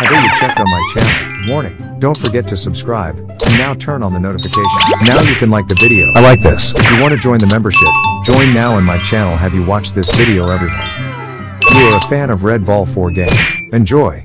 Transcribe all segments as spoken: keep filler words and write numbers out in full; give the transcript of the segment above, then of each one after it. Have you checked on my channel? Warning, don't forget to subscribe, and now turn on the notifications. Now you can like the video. I like this. If you want to join the membership, join now in my channel. Have you watched this video, everyone? If you are a fan of Red Ball four game, enjoy.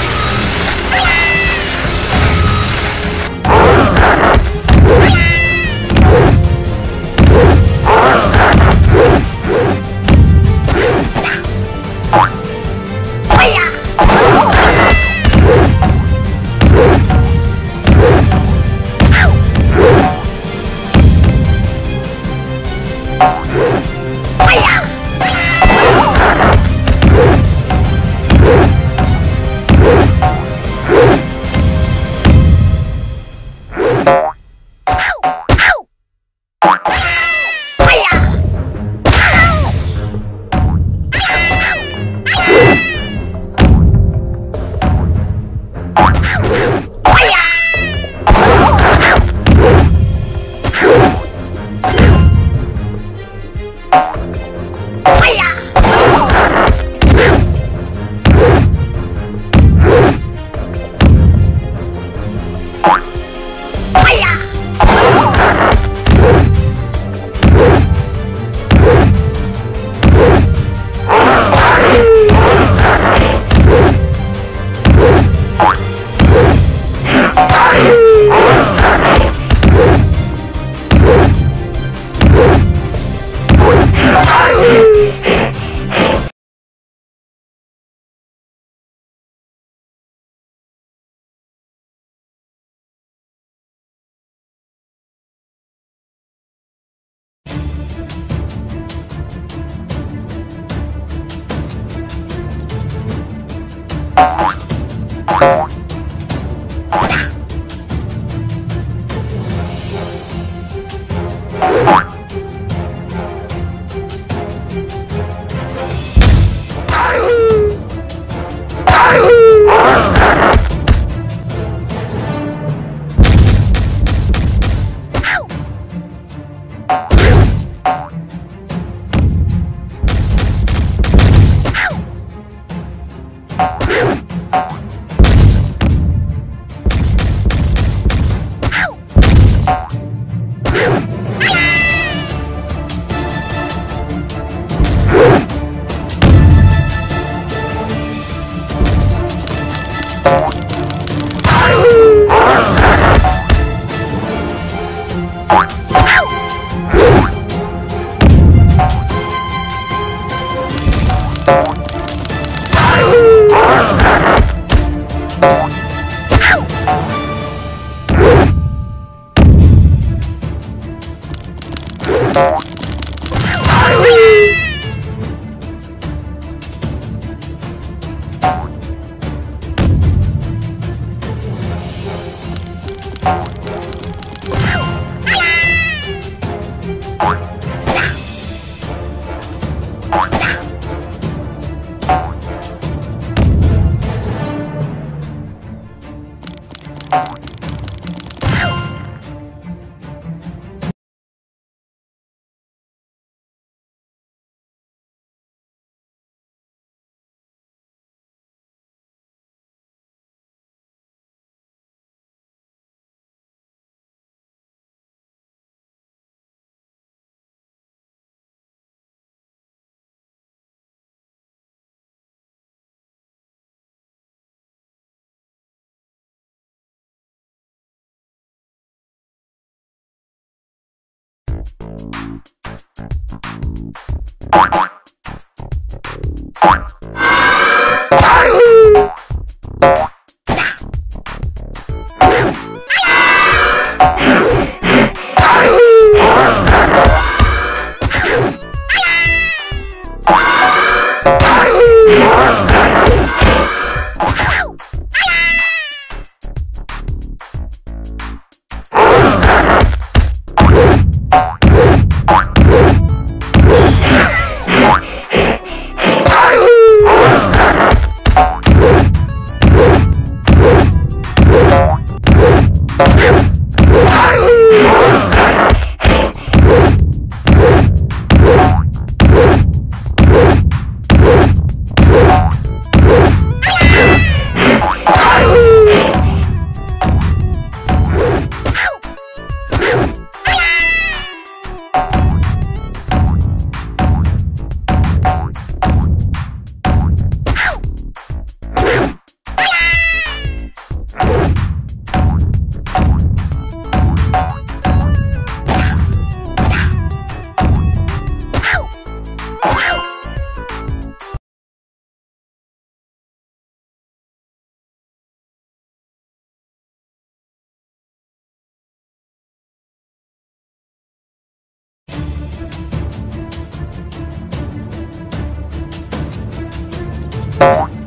You